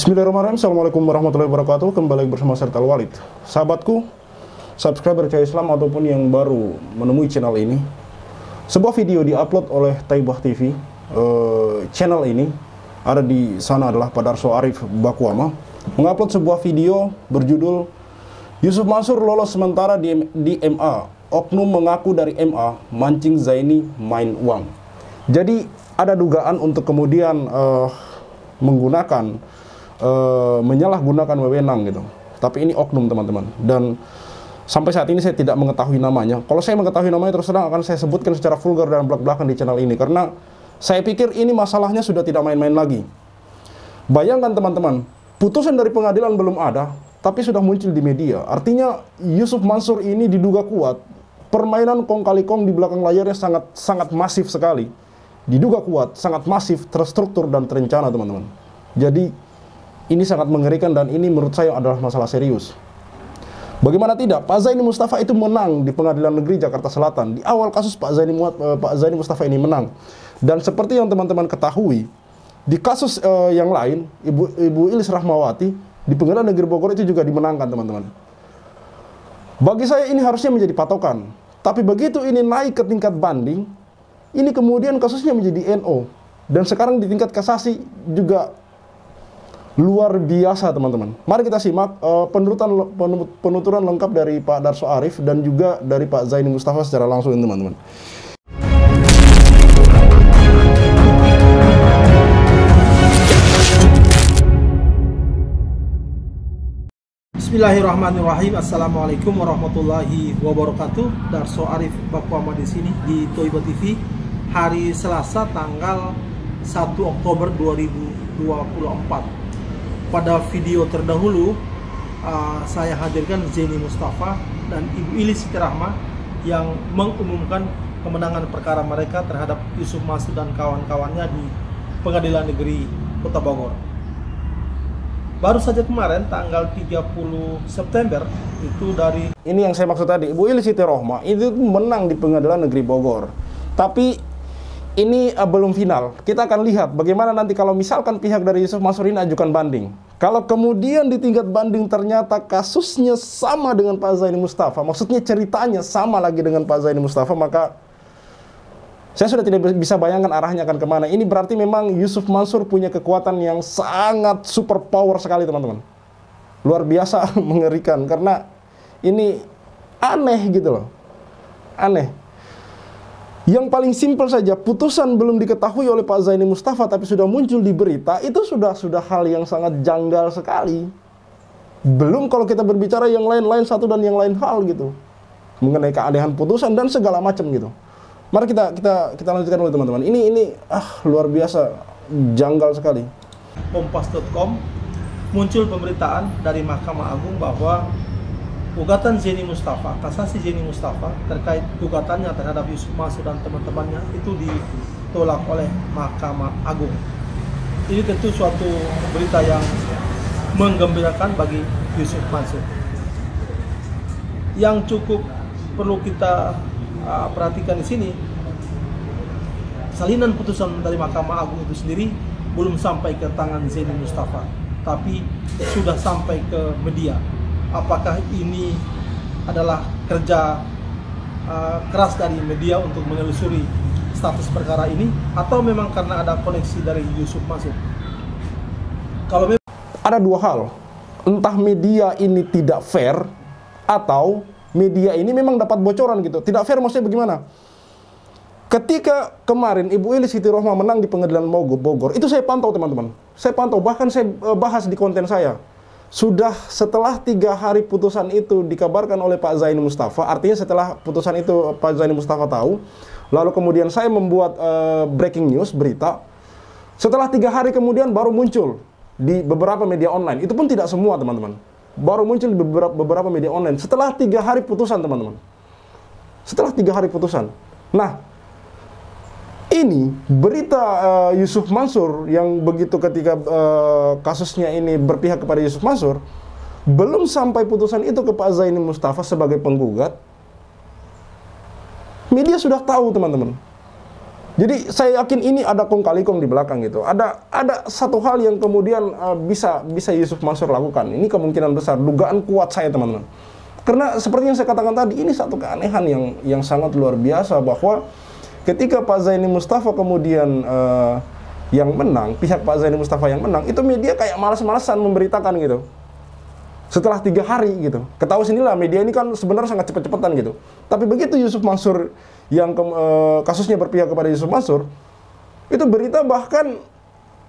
Bismillahirrahmanirrahim. Assalamualaikum warahmatullahi wabarakatuh. Kembali bersama serta Walid. Sahabatku, subscriber Cahaya Islam ataupun yang baru menemui channel ini, sebuah video diupload oleh Thoibah TV. Channel ini ada di sana adalah Pak Darso Arief Bakuama mengupload sebuah video berjudul Yusuf Mansur lolos sementara di MA. Oknum mengaku dari MA mancing Zaini main uang. Jadi ada dugaan untuk kemudian menyalahgunakan wewenang gitu. Tapi ini oknum, teman-teman, dan sampai saat ini saya tidak mengetahui namanya. Kalau saya mengetahui namanya, terus terang akan saya sebutkan secara vulgar dan belak-belakan di channel ini, karena saya pikir ini masalahnya sudah tidak main-main lagi. Bayangkan, teman-teman, putusan dari pengadilan belum ada, tapi sudah muncul di media. Artinya Yusuf Mansur ini diduga kuat, permainan kong kali kong di belakang layarnya sangat masif sekali. Diduga kuat, sangat masif, terstruktur dan terencana, teman-teman. Jadi ini sangat mengerikan dan ini menurut saya adalah masalah serius. Bagaimana tidak, Pak Zaini Mustafa itu menang di Pengadilan Negeri Jakarta Selatan. Di awal kasus Pak Zaini Mustafa ini menang. Dan seperti yang teman-teman ketahui, di kasus yang lain, Ibu Ilis Rahmawati di Pengadilan Negeri Bogor itu juga dimenangkan, teman-teman. Bagi saya ini harusnya menjadi patokan. Tapi begitu ini naik ke tingkat banding, ini kemudian kasusnya menjadi NO. Dan sekarang di tingkat kasasi juga luar biasa, teman-teman. Mari kita simak penuturan lengkap dari Pak Darso Arief dan juga dari Pak Zaini Mustafa secara langsung, teman-teman. Bismillahirrahmanirrahim. Assalamualaikum warahmatullahi wabarakatuh. Darso Arief Bakuama di sini di Thoibah TV hari Selasa tanggal 1 Oktober 2024. Pada video terdahulu, saya hadirkan Zaini Mustafa dan Ibu Ilis Siti Rahma yang mengumumkan kemenangan perkara mereka terhadap Yusuf Mansur dan kawan-kawannya di Pengadilan Negeri Kota Bogor. Baru saja kemarin, tanggal 30 September, itu dari... Ini yang saya maksud tadi, Ibu Ilis Siti Rahma itu menang di Pengadilan Negeri Bogor. Tapi ini belum final. Kita akan lihat bagaimana nanti kalau misalkan pihak dari Yusuf Mansur ini ajukan banding. Kalau kemudian di tingkat banding ternyata kasusnya sama dengan Pak Zaini Mustafa, maksudnya ceritanya sama lagi dengan Pak Zaini Mustafa, maka saya sudah tidak bisa bayangkan arahnya akan kemana. Ini berarti memang Yusuf Mansur punya kekuatan yang sangat super power sekali, teman-teman. Luar biasa mengerikan, karena ini aneh gitu loh. Aneh. Yang paling simpel saja, putusan belum diketahui oleh Pak Zaini Mustafa tapi sudah muncul di berita, itu sudah hal yang sangat janggal sekali. Belum kalau kita berbicara yang lain-lain satu dan yang lain hal gitu, mengenai keanehan putusan dan segala macam gitu. Mari kita lanjutkan dulu, teman-teman. Ini luar biasa janggal sekali. Kompas.com muncul pemberitaan dari Mahkamah Agung bahwa gugatan Zaini Mustafa, kasasi Zaini Mustafa terkait gugatannya terhadap Yusuf Mansur dan teman-temannya itu ditolak oleh Mahkamah Agung. Ini tentu suatu berita yang menggembirakan bagi Yusuf Mansur. Yang cukup perlu kita perhatikan di sini, salinan putusan dari Mahkamah Agung itu sendiri belum sampai ke tangan Zaini Mustafa, tapi sudah sampai ke media. Apakah ini adalah kerja keras dari media untuk menelusuri status perkara ini, atau memang karena ada koneksi dari Yusuf Mansur? Kalau ada dua hal, entah media ini tidak fair atau media ini memang dapat bocoran gitu. Tidak fair maksudnya bagaimana? Ketika kemarin Ibu Ilis Siti Rahma menang di Pengadilan Bogor, itu saya pantau, teman-teman. Saya pantau, bahkan saya bahas di konten saya. Sudah setelah 3 hari putusan itu dikabarkan oleh Pak Zaini Mustafa, artinya setelah putusan itu Pak Zaini Mustafa tahu, lalu kemudian saya membuat breaking news, berita. Setelah 3 hari kemudian baru muncul di beberapa media online, itu pun tidak semua, teman-teman. Baru muncul di beberapa media online, setelah 3 hari putusan, teman-teman. Setelah 3 hari putusan. Nah, ini berita Yusuf Mansur yang begitu ketika kasusnya ini berpihak kepada Yusuf Mansur, belum sampai putusan itu ke Pak Zaini Mustafa sebagai penggugat, media sudah tahu, teman-teman. Jadi saya yakin ini ada kong kali kong di belakang gitu. Ada satu hal yang kemudian bisa Yusuf Mansur lakukan. Ini kemungkinan besar, dugaan kuat saya teman-teman. Karena seperti yang saya katakan tadi, ini satu keanehan yang sangat luar biasa bahwa ketika Pak Zaini Mustafa kemudian yang menang, pihak Pak Zaini Mustafa yang menang, itu media kayak malas-malasan memberitakan gitu. Setelah 3 hari gitu, ketahui sendirilah media ini kan sebenarnya sangat cepet-cepetan gitu. Tapi begitu Yusuf Mansur yang kasusnya berpihak kepada Yusuf Mansur, itu berita bahkan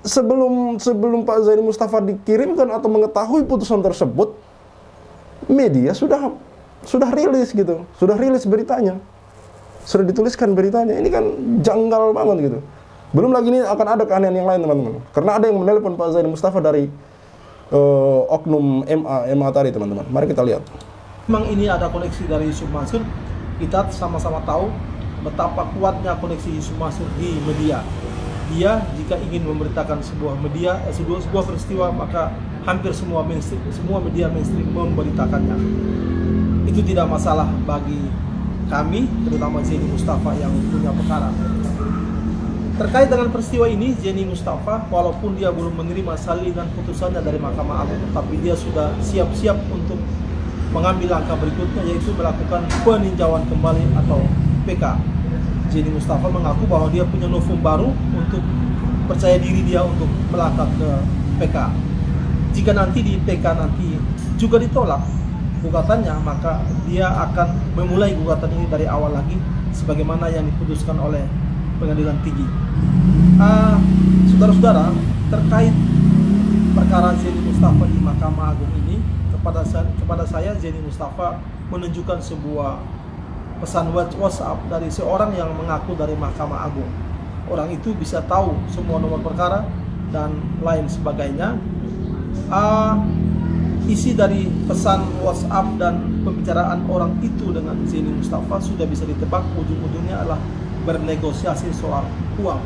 sebelum Pak Zaini Mustafa dikirimkan atau mengetahui putusan tersebut, media sudah rilis gitu, sudah rilis beritanya, sudah dituliskan beritanya. Ini kan janggal banget gitu. Belum lagi ini akan ada keanehan yang lain teman-teman, karena ada yang menelpon Pak Zaini Mustafa dari oknum MA tadi teman-teman. Mari kita lihat. Memang ini ada koneksi dari Yusuf Mansur. Kita sama-sama tahu betapa kuatnya koneksi Yusuf Mansur di media. Dia jika ingin memberitakan sebuah peristiwa, maka hampir semua media mainstream memberitakannya. Itu tidak masalah bagi kami, terutama Zaini Mustafa yang punya perkara. Terkait dengan peristiwa ini, Zaini Mustafa walaupun dia belum menerima salinan putusannya dari Mahkamah Agung, tapi dia sudah siap-siap untuk mengambil langkah berikutnya, yaitu melakukan peninjauan kembali atau PK. Zaini Mustafa mengaku bahwa dia punya novum baru untuk percaya diri dia untuk melangkah ke PK. Jika nanti di PK nanti juga ditolak gugatannya, maka dia akan memulai gugatan ini dari awal lagi sebagaimana yang diputuskan oleh Pengadilan Tinggi. Saudara-saudara, terkait perkara Zaini Mustafa di Mahkamah Agung ini, kepada saya Zaini Mustafa menunjukkan sebuah pesan WhatsApp dari seorang yang mengaku dari Mahkamah Agung. Orang itu bisa tahu semua nomor perkara dan lain sebagainya. Isi dari pesan WhatsApp dan pembicaraan orang itu dengan Zaini Mustafa sudah bisa ditebak, ujung-ujungnya adalah bernegosiasi soal uang.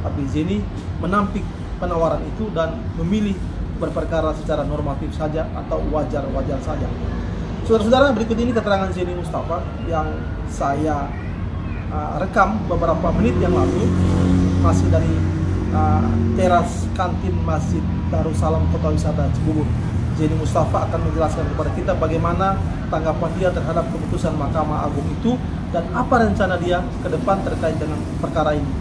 Tapi Zaini menampik penawaran itu dan memilih berperkara secara normatif saja atau wajar-wajar saja. Saudara-saudara, berikut ini keterangan Zaini Mustafa yang saya rekam beberapa menit yang lalu, masih dari teras kantin Masjid Darussalam Kota Wisata Cibubur. Zaini Mustafa akan menjelaskan kepada kita bagaimana tanggapan dia terhadap keputusan Mahkamah Agung itu dan apa rencana dia ke depan terkait dengan perkara ini.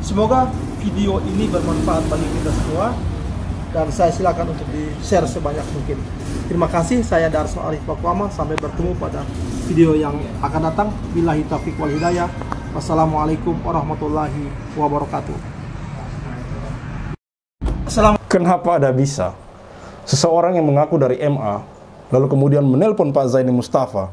Semoga video ini bermanfaat bagi kita semua dan saya silakan untuk di-share sebanyak mungkin. Terima kasih, saya Darso Arief Bakuama, sampai bertemu pada video yang akan datang. Billahi taufiq wal hidayah. Wassalamualaikum warahmatullahi wabarakatuh. Kenapa ada bisa seseorang yang mengaku dari MA, lalu kemudian menelpon Pak Zaini Mustafa,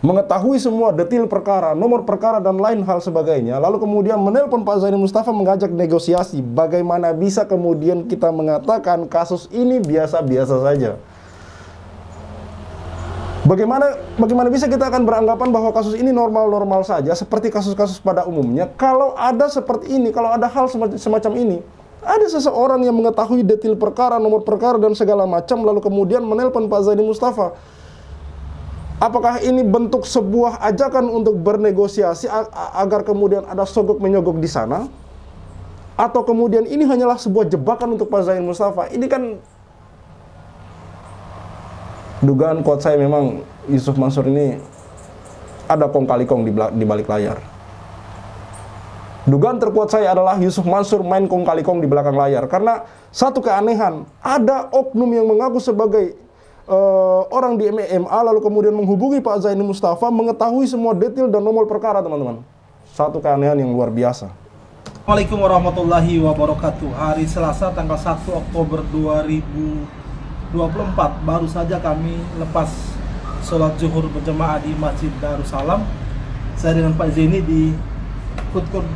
mengetahui semua detail perkara, nomor perkara, dan lain hal sebagainya, lalu kemudian menelpon Pak Zaini Mustafa mengajak negosiasi? Bagaimana bisa kemudian kita mengatakan kasus ini biasa-biasa saja? Bagaimana bisa kita akan beranggapan bahwa kasus ini normal-normal saja, seperti kasus-kasus pada umumnya, kalau ada seperti ini, kalau ada hal semacam ini? Ada seseorang yang mengetahui detail perkara, nomor perkara, dan segala macam, lalu kemudian menelpon Pak Zaini Mustafa. Apakah ini bentuk sebuah ajakan untuk bernegosiasi agar kemudian ada sogok-menyogok di sana? Atau kemudian ini hanyalah sebuah jebakan untuk Pak Zaini Mustafa? Ini kan dugaan kuat saya, memang Yusuf Mansur ini ada kong kali kong di balik layar. Dugaan terkuat saya adalah Yusuf Mansur main kong kali kong di belakang layar. Karena satu keanehan, ada oknum yang mengaku sebagai orang di MMA, lalu kemudian menghubungi Pak Zaini Mustafa, mengetahui semua detail dan nomor perkara, teman-teman. Satu keanehan yang luar biasa. Assalamualaikum warahmatullahi wabarakatuh. Hari Selasa tanggal 1 Oktober 2024, baru saja kami lepas sholat zuhur berjemaah di Masjid Darussalam. Saya dengan Pak Zaini di food court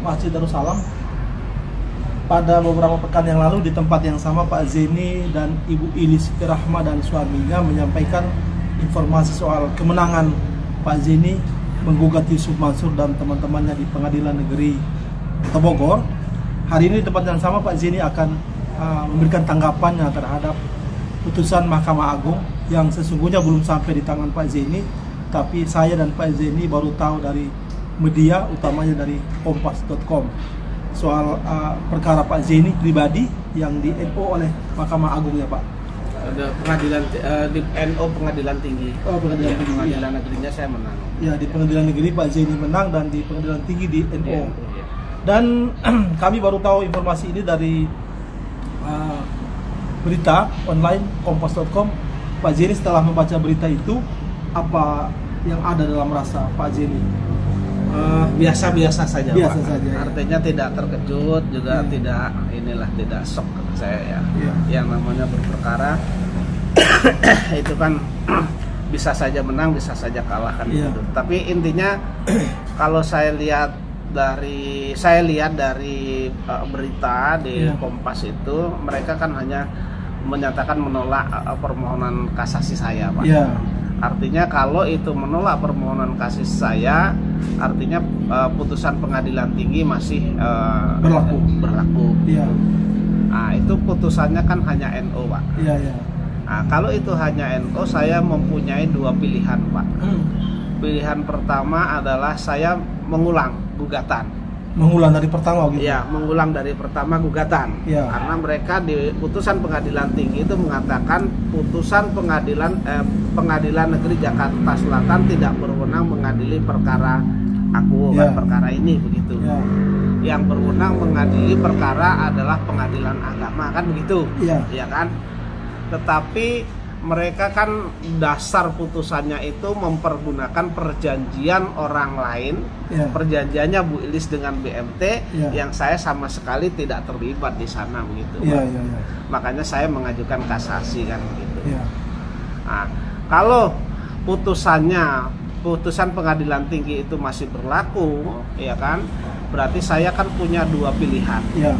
Masjid Darussalam. Pada beberapa pekan yang lalu di tempat yang sama, Pak Zaini dan Ibu Ilis Siti Rahma dan suaminya menyampaikan informasi soal kemenangan Pak Zaini menggugat Yusuf Mansur dan teman-temannya di Pengadilan Negeri Kota Bogor. Hari ini di tempat yang sama Pak Zaini akan memberikan tanggapannya terhadap putusan Mahkamah Agung yang sesungguhnya belum sampai di tangan Pak Zaini, tapi saya dan Pak Zaini baru tahu dari media, utamanya dari Kompas.com, soal perkara Pak Zaini pribadi yang di NO oleh Mahkamah Agung ya Pak? Ada pengadilan di NO Pengadilan Tinggi. Oh, Pengadilan Tinggi. Pengadilan Negerinya saya menang. Ya, di Pengadilan Negeri Pak Zaini menang dan di Pengadilan Tinggi di NO. Ya, ya. Dan kami baru tahu informasi ini dari berita online Kompas.com. Pak Zaini setelah membaca berita itu, apa yang ada dalam rasa Pak Zaini? Biasa-biasa saja, biasa Pak. Saja, artinya ya. Tidak terkejut juga, ya. Tidak inilah, tidak shock kata saya ya. Ya. Yang namanya berperkara itu kan bisa saja menang, bisa saja kalah kan ya. Gitu. Tapi intinya kalau saya lihat dari berita di ya. Kompas itu, mereka kan hanya menyatakan menolak permohonan kasasi saya, Pak. Ya. Artinya kalau itu menolak permohonan kasih saya, artinya putusan Pengadilan Tinggi masih berlaku. Ya. Nah, itu putusannya kan hanya NO, Pak. Ya, ya. Nah, kalau itu hanya NO, saya mempunyai dua pilihan, Pak. Pilihan pertama adalah saya mengulang gugatan. Mengulang dari pertama gitu? Ya, mengulang dari pertama gugatan ya. Karena mereka di putusan Pengadilan Tinggi itu mengatakan putusan Pengadilan Negeri Jakarta Selatan tidak berwenang mengadili perkara aku ya. Perkara ini begitu ya. Yang berwenang mengadili perkara adalah Pengadilan Agama kan begitu ya, ya kan? Tetapi mereka kan dasar putusannya itu mempergunakan perjanjian orang lain ya. Perjanjiannya Bu Ilis dengan BMT ya. Yang saya sama sekali tidak terlibat di sana begitu ya, ya, ya. Makanya saya mengajukan kasasi kan begitu ya. Nah, kalau putusan Pengadilan Tinggi itu masih berlaku ya kan, berarti saya kan punya dua pilihan ya.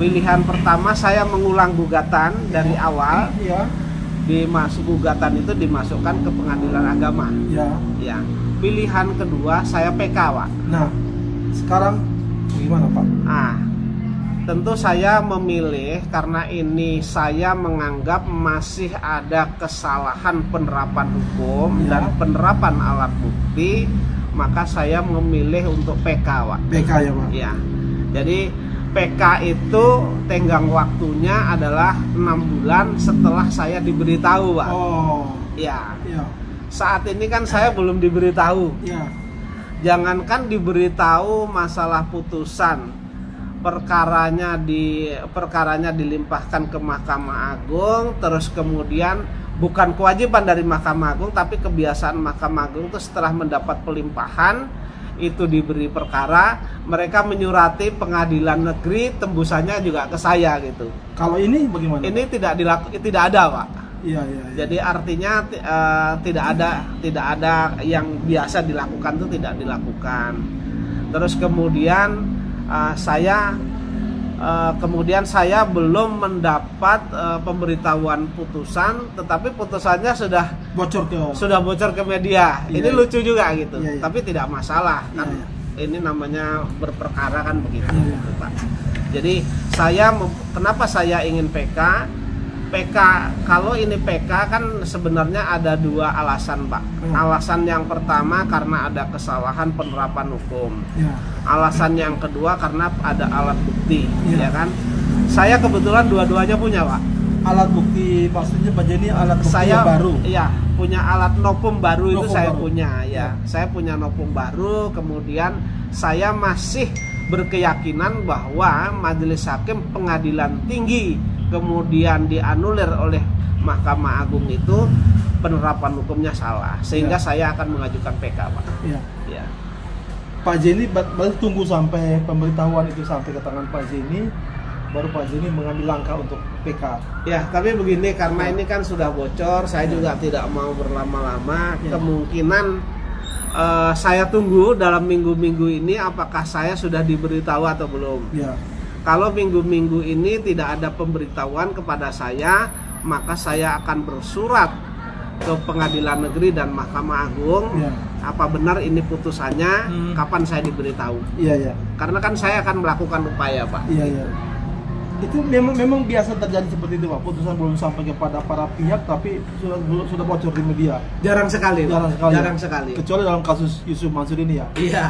Pilihan pertama saya mengulang gugatan ya. Dari awal ya. Gugatan itu dimasukkan ke Pengadilan Agama. Ya. Ya. Pilihan kedua saya PK, Pak. Nah, sekarang gimana, Pak? Ah, tentu saya memilih karena ini saya menganggap masih ada kesalahan penerapan hukum ya. Dan penerapan alat bukti, maka saya memilih untuk PK, Pak. PK ya, Pak. Ya. Jadi PK itu tenggang waktunya adalah 6 bulan setelah saya diberitahu, Pak. Oh. Ya. Ya. Saat ini kan saya belum diberitahu. Ya. Jangankan diberitahu masalah putusan, perkaranya dilimpahkan ke Mahkamah Agung, terus kemudian bukan kewajiban dari Mahkamah Agung, tapi kebiasaan Mahkamah Agung itu setelah mendapat pelimpahan itu diberi perkara, mereka menyurati Pengadilan Negeri, tembusannya juga ke saya gitu. Kalau ini bagaimana? Ini tidak ada, Pak. Iya, iya. Ya. Jadi artinya tidak ada yang biasa dilakukan itu tidak dilakukan. Terus kemudian saya belum mendapat pemberitahuan putusan, tetapi putusannya sudah bocor ke media. Iya. Ini lucu juga gitu, iya. Tapi tidak masalah kan, iya. Ini namanya berperkara kan begitu, iya. Gitu, Pak. Jadi kenapa saya ingin PK? Kalau ini PK kan sebenarnya ada dua alasan, Pak. Iya. Alasan yang pertama karena ada kesalahan penerapan hukum. Iya. Alasan yang kedua karena ada alat bukti, ya kan? Saya kebetulan dua-duanya punya, Pak. Alat bukti maksudnya Pak Zaini alat bukti saya, baru? Iya, punya alat novum baru itu saya punya, ya. Saya punya novum baru, kemudian saya masih berkeyakinan bahwa Majelis Hakim Pengadilan Tinggi kemudian dianulir oleh Mahkamah Agung itu penerapan hukumnya salah, sehingga ya. Saya akan mengajukan PK, Pak. Iya. Ya. Pak Zaini baru tunggu sampai pemberitahuan itu sampai ke tangan Pak Zaini, baru Pak Zaini mengambil langkah untuk PK. Ya, tapi begini, karena ini kan sudah bocor, saya ya. Juga tidak mau berlama-lama. Ya. Kemungkinan saya tunggu dalam minggu-minggu ini apakah saya sudah diberitahu atau belum. Ya. Kalau minggu-minggu ini tidak ada pemberitahuan kepada saya, maka saya akan bersurat ke Pengadilan Negeri dan Mahkamah Agung. Ya. Apa benar ini putusannya, kapan saya diberitahu? Iya, iya. Karena kan saya akan melakukan upaya, Pak. Iya, iya. Itu memang biasa terjadi seperti itu, Pak. Putusan belum sampai kepada para pihak tapi sudah bocor di media. Jarang sekali, Pak. Jarang sekali. Kecuali dalam kasus Yusuf Mansur ini ya. Iya.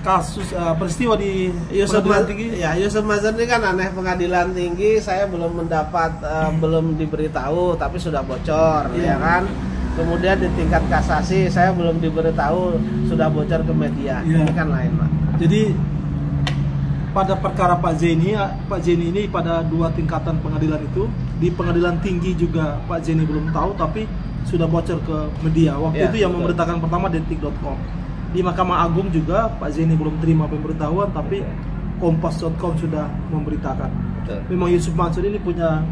kasus peristiwa di pengadilan tinggi? Ya, Yusuf Mansur ini kan aneh, pengadilan tinggi saya belum mendapat, belum diberitahu tapi sudah bocor, ya kan? Kemudian di tingkat kasasi saya belum diberitahu, sudah bocor ke media, ini kan lain, Pak. Jadi pada perkara Pak Zaini ini pada dua tingkatan pengadilan itu, di pengadilan tinggi juga Pak Zaini belum tahu tapi sudah bocor ke media. Waktu itu yang memberitakan pertama detik.com. Di Mahkamah Agung juga Pak Zaini belum terima pemberitahuan, tapi Kompas.com sudah memberitakan. Memang Yusuf Mansur ini punya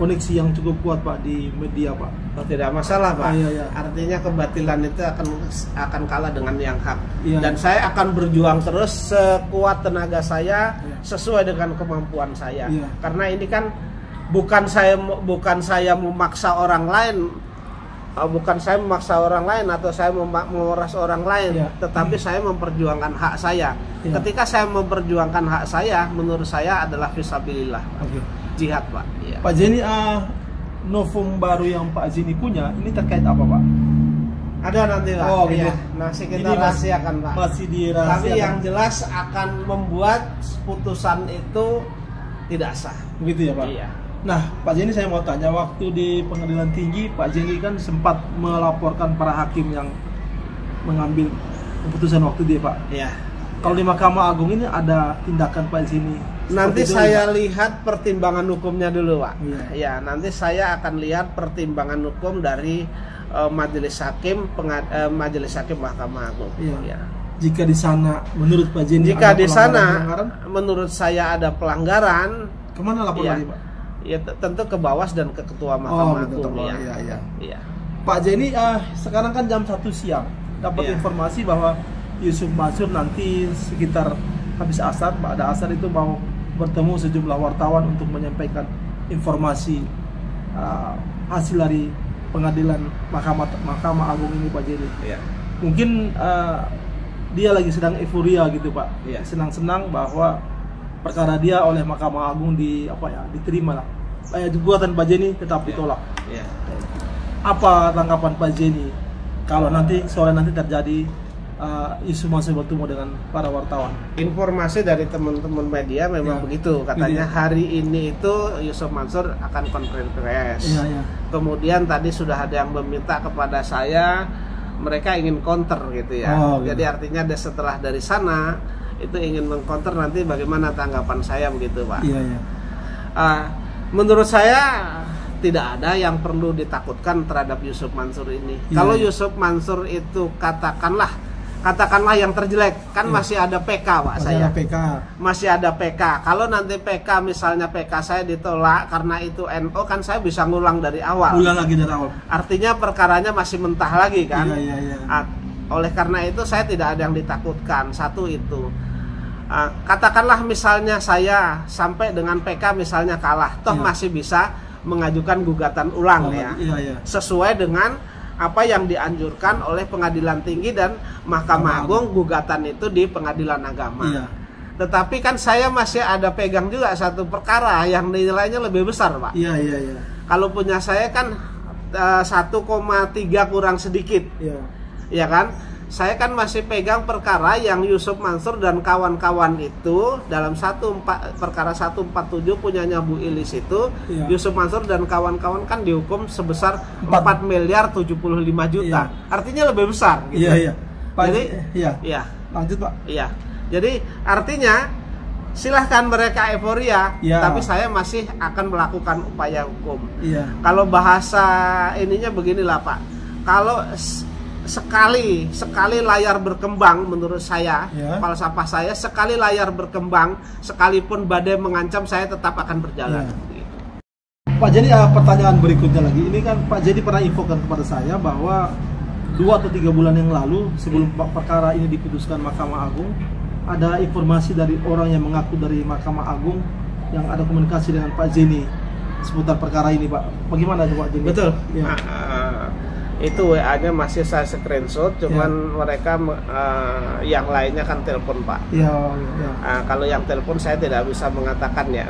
koneksi yang cukup kuat, Pak, di media, Pak. Oh, tidak masalah, Pak. Artinya kebatilan itu akan kalah dengan yang hak. Dan saya akan berjuang terus sekuat tenaga saya, sesuai dengan kemampuan saya. Karena ini kan bukan saya memaksa orang lain. Bukan saya memaksa orang lain atau saya memeras orang lain, tetapi saya memperjuangkan hak saya. Ketika saya memperjuangkan hak saya, menurut saya adalah fisabilillah, jihad, Pak. Pak Zaini, novum baru yang Pak Zaini punya ini terkait apa, Pak? Ada nanti, Pak. Oh, ya, masih kita rahasiakan, Pak. Masih dirahasiakan. Tapi yang jelas akan membuat putusan itu tidak sah. Begitu ya, Pak? Iya. Nah, Pak Zaini, saya mau tanya, waktu di pengadilan tinggi Pak Zaini kan sempat melaporkan para hakim yang mengambil keputusan waktu dia, Pak. Iya. Kalau di Mahkamah Agung ini ada tindakan Pak Zaini? Nanti saya lihat pertimbangan hukumnya dulu, Pak. Ya, nanti saya akan lihat pertimbangan hukum dari majelis hakim Mahkamah Agung. Iya. Jika di sana menurut Pak Zaini, jika di sana menurut saya ada pelanggaran, kemana lapor lagi, Pak? Ya, tentu ke Bawas dan ke Ketua Mahkamah Agung. Pak Zaini, sekarang kan jam 1 siang dapat informasi bahwa Yusuf Mansur nanti sekitar habis asar, pada asar itu mau bertemu sejumlah wartawan untuk menyampaikan informasi hasil dari pengadilan Mahkamah Agung ini, Pak Zaini. Mungkin dia lagi sedang euforia gitu, Pak. Senang-senang bahwa perkara dia oleh Mahkamah Agung diterima lah. Gugatan Pak Zaini tetap ditolak. Apa tanggapan Pak Zaini kalau nanti sore nanti terjadi isu masih bertemu dengan para wartawan? Informasi dari teman-teman media memang begitu, katanya hari ini itu Yusuf Mansur akan konferensi pers. Kemudian tadi sudah ada yang meminta kepada saya, mereka ingin counter gitu ya. Jadi artinya setelah dari sana itu ingin mengkonter nanti bagaimana tanggapan saya, begitu, Pak. Menurut saya tidak ada yang perlu ditakutkan terhadap Yusuf Mansur ini. Kalau Yusuf Mansur itu katakanlah yang terjelek, kan masih ada PK, Pak. Masih ada PK. Kalau nanti PK, misalnya PK saya ditolak karena itu NO, kan saya bisa ngulang dari awal. Ulang lagi dari awal. Artinya perkaranya masih mentah lagi, kan? Oleh karena itu saya tidak ada yang ditakutkan. Satu itu, katakanlah misalnya saya sampai dengan PK misalnya kalah, toh masih bisa mengajukan gugatan ulang, sesuai dengan apa yang dianjurkan oleh pengadilan tinggi dan Mahkamah Agung. Gugatan itu di pengadilan agama. Tetapi kan saya masih ada pegang juga satu perkara yang nilainya lebih besar, Pak. Kalau punya saya kan 1,3 kurang sedikit. Ya kan, saya kan masih pegang perkara yang Yusuf Mansur dan kawan-kawan itu dalam perkara 147 punyanya Bu Ilis itu. Yusuf Mansur dan kawan-kawan kan dihukum sebesar 4.075.000.000, artinya lebih besar gitu. Jadi lanjut, Pak. Jadi artinya silahkan mereka euforia, tapi saya masih akan melakukan upaya hukum. Kalau bahasa ininya beginilah, Pak, kalau sekali layar berkembang, menurut saya, falsafah saya, sekali layar berkembang, sekalipun badai mengancam, saya tetap akan berjalan. Pak Zaini, pertanyaan berikutnya lagi. Ini kan Pak Zaini pernah infokan kepada saya bahwa 2 atau 3 bulan yang lalu, sebelum perkara ini diputuskan Mahkamah Agung, ada informasi dari orang yang mengaku dari Mahkamah Agung yang ada komunikasi dengan Pak Zaini seputar perkara ini, Pak. Bagaimana itu, Pak Zaini? Betul. Itu WA-nya masih saya screenshot, cuman mereka yang lainnya kan telepon, Pak. Kalau yang telepon saya tidak bisa mengatakan, ya.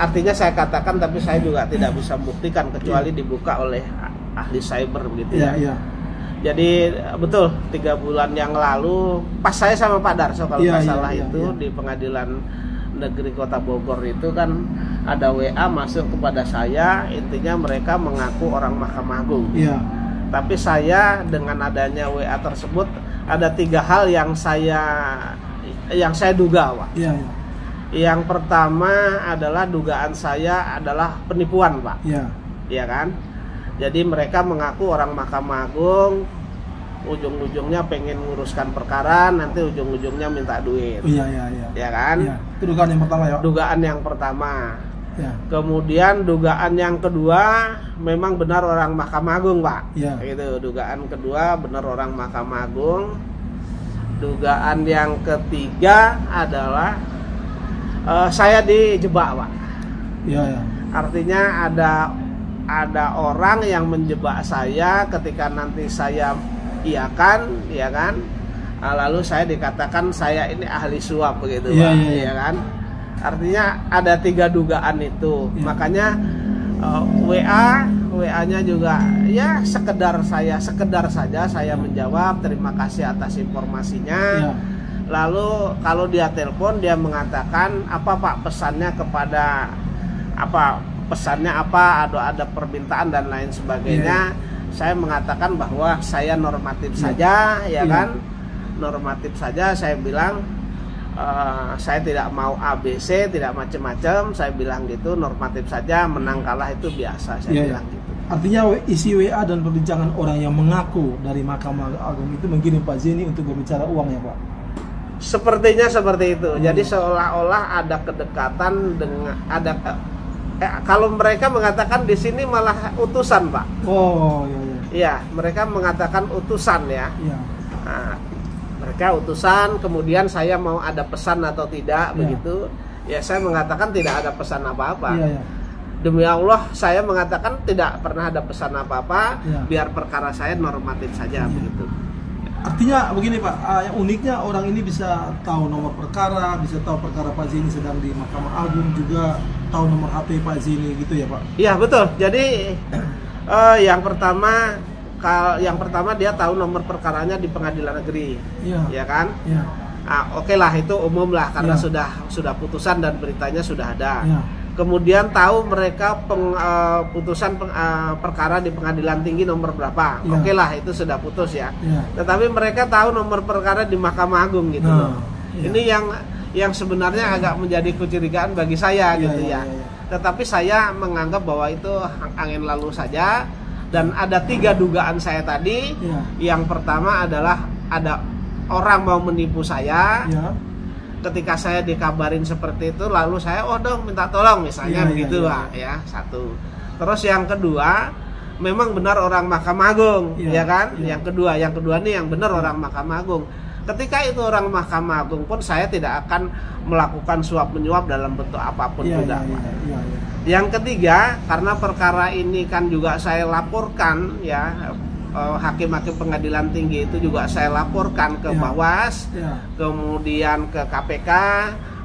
Artinya saya katakan, tapi saya juga tidak bisa buktikan kecuali dibuka oleh ahli cyber, begitu. Jadi betul 3 bulan yang lalu pas saya sama Pak Darso kalau nggak salah itu di Pengadilan Negeri Kota Bogor itu kan ada WA masuk kepada saya, intinya mereka mengaku orang Mahkamah Agung. Iya. Tapi saya dengan adanya WA tersebut ada 3 hal yang saya duga, Pak. Iya. Yang pertama adalah dugaan saya adalah penipuan, Pak. Iya. Iya kan? Jadi mereka mengaku orang Mahkamah Agung, ujung-ujungnya pengen nguruskan perkara, nanti ujung-ujungnya minta duit. Iya. Ya kan? Iya. Itu dugaan yang pertama, ya. Dugaan yang pertama. Ya. Kemudian dugaan yang kedua, memang benar orang Mahkamah Agung, Pak. Iya. Gitu. Dugaan kedua benar orang Mahkamah Agung. Dugaan yang ketiga adalah saya dijebak, Pak. Iya. Artinya ada orang yang menjebak saya ketika nanti saya iakan, ya kan? Lalu saya dikatakan saya ini ahli suap begitu, Pak, ya kan? Artinya ada 3 dugaan itu. Yeah. Makanya WA-nya juga ya sekedar saja saya menjawab terima kasih atas informasinya. Yeah. Lalu kalau dia telepon dia mengatakan apa, Pak, pesannya kepada apa? Pesannya apa, ada permintaan dan lain sebagainya. Yeah. Saya mengatakan bahwa saya normatif saja, ya kan? Normatif saja, saya bilang saya tidak mau ABC, tidak macam-macam. Saya bilang gitu, normatif saja, menang kalah itu biasa. Saya bilang gitu. Artinya isi WA dan perbincangan orang yang mengaku dari Mahkamah Agung itu menggiring Pak Zaini untuk berbicara uang, ya, Pak? Sepertinya seperti itu. Jadi seolah-olah ada kedekatan dengan kalau mereka mengatakan di sini malah utusan, Pak. Oh, iya. Iya, mereka mengatakan utusan, ya. Iya. Nah, mereka utusan, kemudian saya mau ada pesan atau tidak, begitu. Ya, saya mengatakan tidak ada pesan apa-apa. Iya. Demi Allah, saya mengatakan tidak pernah ada pesan apa-apa. Iya. Biar perkara saya normatif saja, begitu. Artinya begini, Pak, yang uniknya orang ini bisa tahu nomor perkara, bisa tahu perkara Pak Zaini sedang di Mahkamah Agung, juga tahu nomor HP Pak Zaini, gitu ya, Pak? Iya, betul. Jadi yang pertama dia tahu nomor perkaranya di Pengadilan Negeri, ya kan? Ya. Nah, oke lah, itu umum lah karena sudah putusan dan beritanya sudah ada. Ya. Kemudian tahu mereka putusan perkara di Pengadilan Tinggi nomor berapa. Ya. Oke lah, itu sudah putus, ya. Tetapi mereka tahu nomor perkara di Mahkamah Agung, gitu loh. Ya. Ini yang sebenarnya agak menjadi kecurigaan bagi saya, gitu ya. Tetapi saya menganggap bahwa itu angin lalu saja. Dan ada 3 dugaan saya tadi. Ya. Yang pertama adalah ada orang mau menipu saya. Ya. Ketika saya dikabarin seperti itu, lalu saya minta tolong misalnya, begitu, Pak. Ya, satu. Terus yang kedua, memang benar orang Mahkamah Agung, ya kan? Ya. Yang kedua nih yang benar orang Mahkamah Agung. Ketika itu orang Mahkamah Agung pun saya tidak akan melakukan suap menyuap dalam bentuk apapun, tidak. Ya. Yang ketiga, karena perkara ini kan juga saya laporkan, ya. Hakim-hakim Pengadilan Tinggi itu juga saya laporkan ke Bawas, kemudian ke KPK,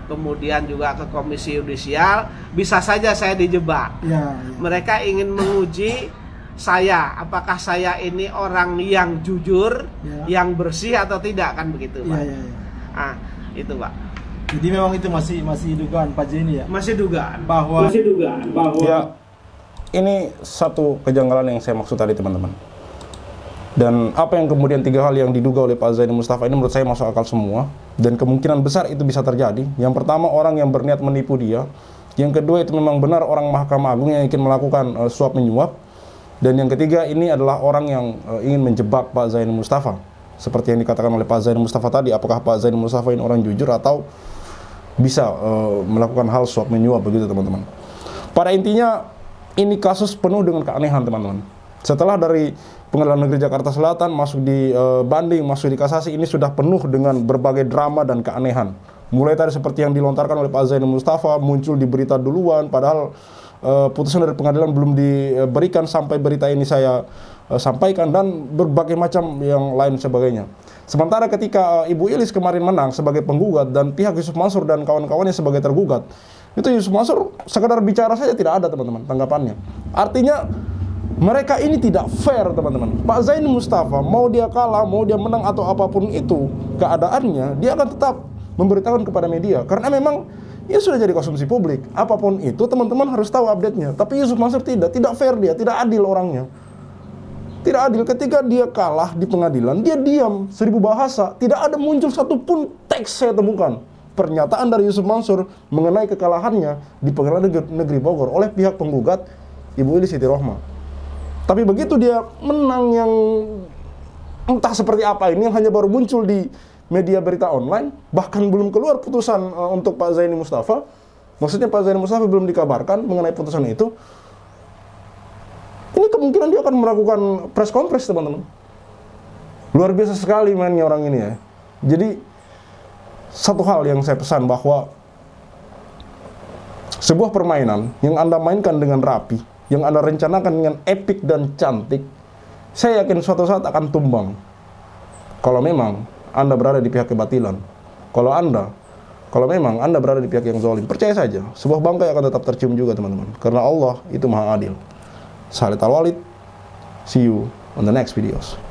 kemudian juga ke Komisi Yudisial. Bisa saja saya dijebak. Mereka ingin menguji saya, apakah saya ini orang yang jujur, yang bersih atau tidak, kan begitu, Pak? Ah, itu, Pak. Jadi memang itu masih dugaan Pak Zaini, ya? Masih dugaan bahwa ya, ini satu kejanggalan yang saya maksud tadi, teman-teman. Dan apa yang kemudian 3 hal yang diduga oleh Pak Zaini Mustafa ini menurut saya masuk akal semua. Dan kemungkinan besar itu bisa terjadi. Yang pertama, orang yang berniat menipu dia. Yang kedua, itu memang benar orang Mahkamah Agung yang ingin melakukan suap menyuap. Dan yang ketiga, ini adalah orang yang ingin menjebak Pak Zaini Mustafa. Seperti yang dikatakan oleh Pak Zaini Mustafa tadi, apakah Pak Zaini Mustafa ini orang jujur atau bisa melakukan hal suap menyuap, begitu, teman-teman. Pada intinya, ini kasus penuh dengan keanehan, teman-teman. Setelah dari Pengadilan Negeri Jakarta Selatan masuk di banding, masuk di kasasi, ini sudah penuh dengan berbagai drama dan keanehan. Mulai tadi seperti yang dilontarkan oleh Pak Zaini Mustafa, muncul di berita duluan, padahal putusan dari pengadilan belum diberikan sampai berita ini saya sampaikan, dan berbagai macam yang lain sebagainya. Sementara ketika Ibu Ilis kemarin menang sebagai penggugat dan pihak Yusuf Mansur dan kawan-kawannya sebagai tergugat, itu Yusuf Mansur sekedar bicara saja, tidak ada, teman-teman, tanggapannya. Artinya Mereka ini tidak fair, teman-teman. Pak Zaini Mustafa, mau dia kalah, mau dia menang atau apapun itu keadaannya, dia akan tetap memberitahukan kepada media. Karena memang ya sudah jadi konsumsi publik. Apapun itu, teman-teman harus tahu update-nya. Tapi Yusuf Mansur tidak fair dia, tidak adil orangnya. Tidak adil ketika dia kalah di pengadilan, dia diam 1000 bahasa, tidak ada muncul satupun teks saya temukan pernyataan dari Yusuf Mansur mengenai kekalahannya di pengadilan negeri Bogor oleh pihak penggugat Ibu Ilis Siti Rahma. Tapi begitu dia menang yang entah seperti apa ini, yang hanya baru muncul di media berita online, bahkan belum keluar putusan untuk Pak Zaini Mustafa. Maksudnya Pak Zaini Mustafa belum dikabarkan mengenai putusan itu. Ini kemungkinan dia akan melakukan press conference, teman-teman. Luar biasa sekali mainnya orang ini ya. Jadi satu hal yang saya pesan bahwa sebuah permainan yang Anda mainkan dengan rapi, yang Anda rencanakan dengan epic dan cantik, saya yakin suatu saat akan tumbang. Kalau memang Anda berada di pihak kebatilan, kalau memang Anda berada di pihak yang zalim, percaya saja, sebuah bangkai akan tetap tercium juga, teman-teman. Karena Allah itu maha adil. Saya Walid. See you on the next videos.